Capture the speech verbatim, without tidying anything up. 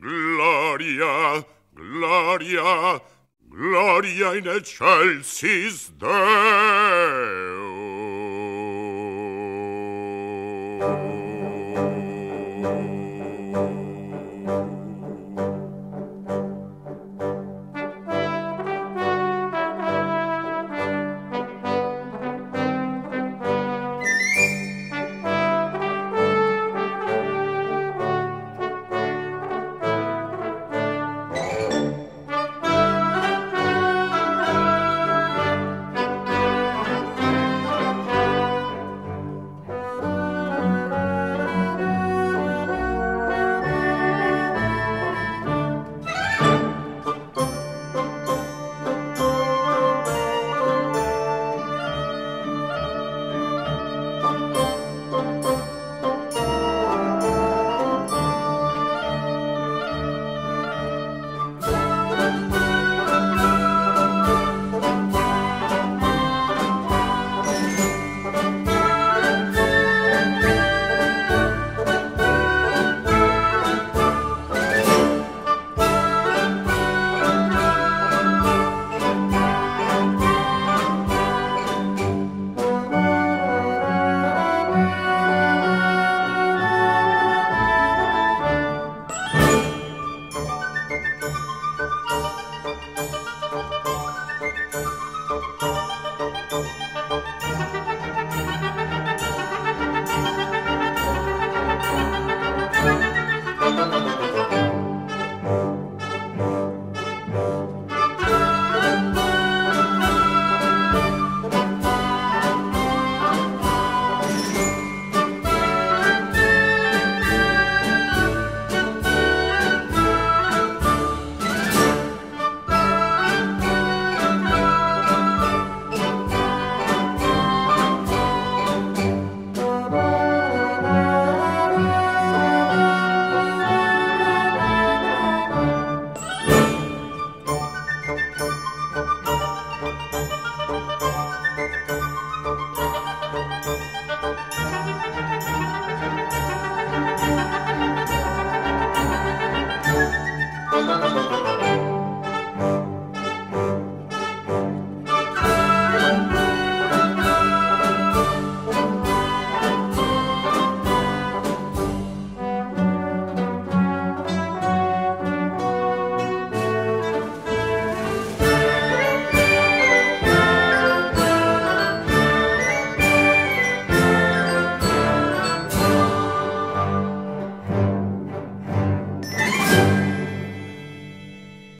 Gloria, Gloria, Gloria in excelsis Deo.